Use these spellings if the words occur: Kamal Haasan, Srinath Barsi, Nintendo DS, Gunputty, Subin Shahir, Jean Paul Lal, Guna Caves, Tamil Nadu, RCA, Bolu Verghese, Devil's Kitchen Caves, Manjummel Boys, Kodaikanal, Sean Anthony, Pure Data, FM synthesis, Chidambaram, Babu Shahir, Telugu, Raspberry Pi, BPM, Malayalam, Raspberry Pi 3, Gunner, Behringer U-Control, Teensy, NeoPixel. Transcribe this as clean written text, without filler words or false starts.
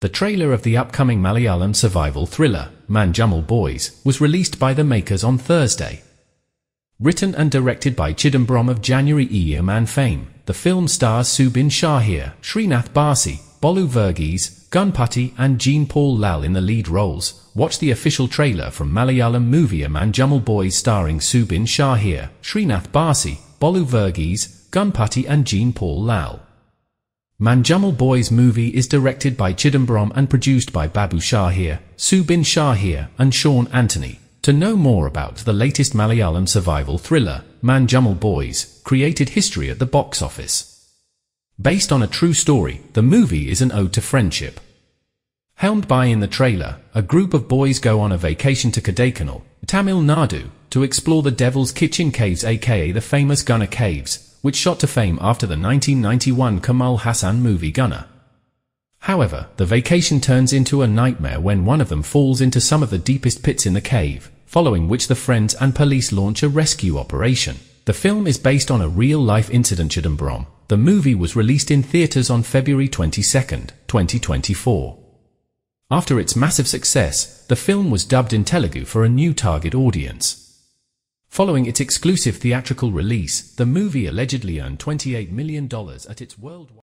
The trailer of the upcoming Malayalam survival thriller, Manjummel Boys, was released by the makers on Thursday. Written and directed by Chidambaram of January fame, the film stars Subin Shahir, Srinath Barsi, Bolu Verghese, Gunputty and Jean Paul Lal in the lead roles. Watch the official trailer from Malayalam movie Manjummel Boys starring Subin Shahir, Srinath Barsi, Bolu Verghese, Gunputty and Jean Paul Lal. Manjummel Boys movie is directed by Chidambaram and produced by Babu Shahir, Subin Shahir and Sean Anthony. To know more about the latest Malayalam survival thriller, Manjummel Boys, created history at the box office. Based on a true story, the movie is an ode to friendship. Helmed by in the trailer, a group of boys go on a vacation to Kodaikanal, Tamil Nadu, to explore the Devil's Kitchen Caves aka the famous Guna Caves, which shot to fame after the 1991 Kamal Haasan movie Gunner. However, the vacation turns into a nightmare when one of them falls into some of the deepest pits in the cave, following which the friends and police launch a rescue operation. The film is based on a real-life incident. Chidambaram. The movie was released in theaters on February 22, 2024. After its massive success, the film was dubbed in Telugu for a new target audience. Following its exclusive theatrical release, the movie allegedly earned $28 million at its worldwide...